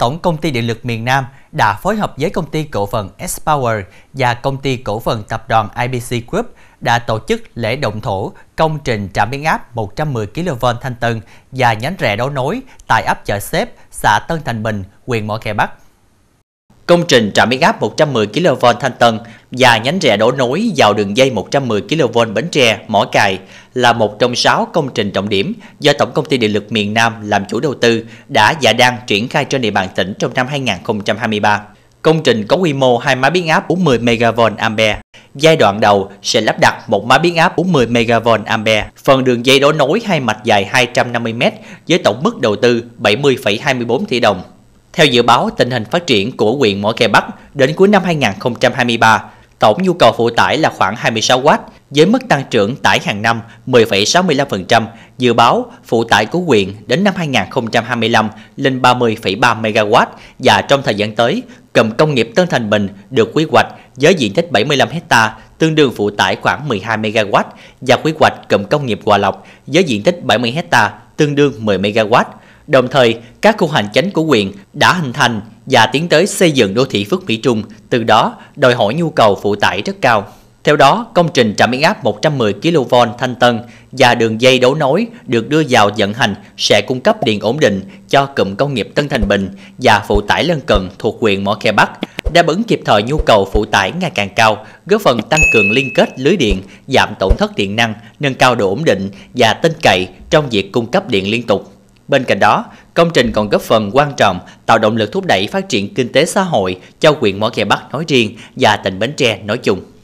Tổng Công ty Điện lực Miền Nam đã phối hợp với Công ty Cổ phần S-Power và Công ty Cổ phần Tập đoàn IBC Group đã tổ chức lễ động thổ công trình trạm biến áp 110 kV Thanh Tân và nhánh rẽ đấu nối tại ấp Chợ Xếp, xã Tân Thành Bình, huyện Mỏ Kè Bắc. Công trình trạm biến áp 110 kV Thanh Tân và nhánh rẽ đấu nối vào đường dây 110 kV Bến Tre, Mỏ Cày là một trong 6 công trình trọng điểm do Tổng Công ty Điện lực Miền Nam làm chủ đầu tư đã và đang triển khai trên địa bàn tỉnh trong năm 2023. Công trình có quy mô 2 máy biến áp 40 MVA. Giai đoạn đầu sẽ lắp đặt một máy biến áp 40 MVA, phần đường dây đấu nối hai mạch dài 250 m với tổng mức đầu tư 70,24 tỷ đồng. Theo dự báo tình hình phát triển của huyện Mỏ Kè Bắc đến cuối năm 2023, tổng nhu cầu phụ tải là khoảng 26W với mức tăng trưởng tải hàng năm 10,65%. Dự báo phụ tải của huyện đến năm 2025 lên 30,3 MW và trong thời gian tới, cụm công nghiệp Tân Thành Bình được quy hoạch với diện tích 75 ha, tương đương phụ tải khoảng 12 MW và quy hoạch cụm công nghiệp Hòa Lộc với diện tích 70 ha, tương đương 10 MW. Đồng thời, các khu hành chánh của huyện đã hình thành và tiến tới xây dựng đô thị Phước Mỹ Trung, từ đó đòi hỏi nhu cầu phụ tải rất cao. Theo đó, công trình trạm biến áp 110 kV Thanh Tân và đường dây đấu nối được đưa vào vận hành sẽ cung cấp điện ổn định cho cụm công nghiệp Tân Thành Bình và phụ tải lân cận thuộc huyện Mỏ Kè Bắc, đáp ứng kịp thời nhu cầu phụ tải ngày càng cao, góp phần tăng cường liên kết lưới điện, giảm tổn thất điện năng, nâng cao độ ổn định và tin cậy trong việc cung cấp điện liên tục. Bên cạnh đó, công trình còn góp phần quan trọng tạo động lực thúc đẩy phát triển kinh tế xã hội cho huyện Mỏ Kè Bắc nói riêng và tỉnh Bến Tre nói chung.